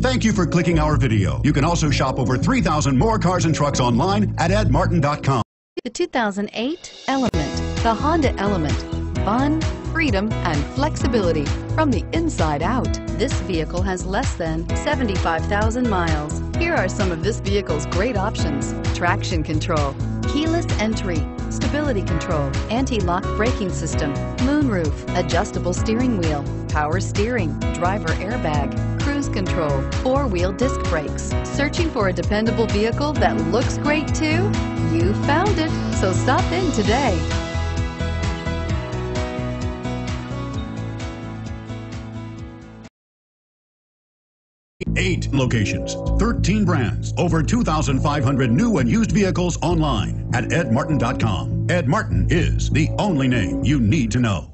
Thank you for clicking our video. You can also shop over 3,000 more cars and trucks online at edmartin.com. The 2008 Element. The Honda Element. Fun, freedom, and flexibility from the inside out. This vehicle has less than 75,000 miles. Here are some of this vehicle's great options: traction control, keyless entry, stability control, anti-lock braking system, moonroof, adjustable steering wheel, power steering, driver airbag, cruise control, four-wheel disc brakes. Searching for a dependable vehicle that looks great too? You found it, so stop in today. Eight locations, 13 brands, over 2,500 new and used vehicles online at edmartin.com. Ed Martin is the only name you need to know.